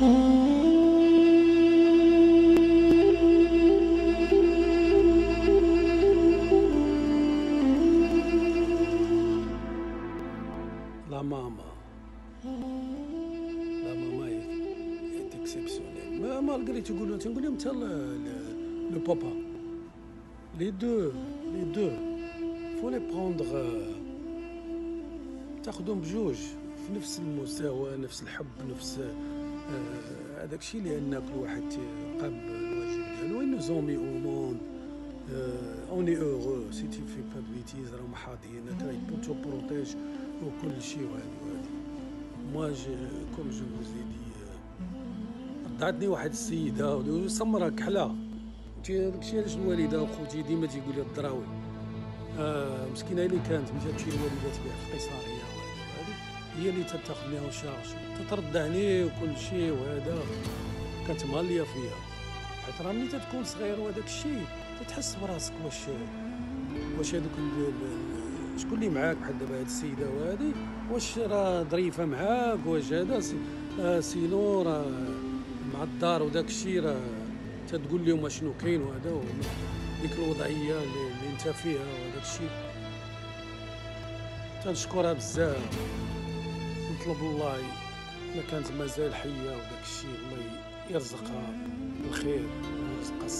لا ماما هي اكسبسيونيل. ما لقيت تنقول لهم حتى لو بابا لي دو فو لي بروندغ، تاخذهم بجوج في نفس المستوى، نفس الحب، نفس هذاك الشيء، لان كل واحد قام بالواجب ديالو. انو زومي او مون اوني اوغو سي تي في با بيتيز، راهم حاضين تو بروتيج وكل شيء. وهادي moi comme je vous ai dit رضعتني واحد السيده وسمرها كحله. داكشي علاش الوالده وخوتي ديما تيقول لي الدراوي مسكينه اللي كانت مشات شي الوالده تبيع في قيصريه، وهذه هي اللي تتاخذ ليها وشارج تتردعني وكل شيء. وهذا كانت ماليه فيها، حيت راه ملي تتكون صغير وهذاك الشيء تتحس براسك واش هذوك شكون اللي معاك، بحال دابا هاد السيده وهادي واش راه ظريفه معاك، واش هذا سينو راه مع الدار وداك الشيء راه تتقول لهم شنو كاين، وهذا ديك الوضعيه اللي انت فيها وداك الشيء. تنشكرها بزاف ونطلب الله الا كانت مازال حيه وداك الشيء الله يرزقها بالخير ويرزقها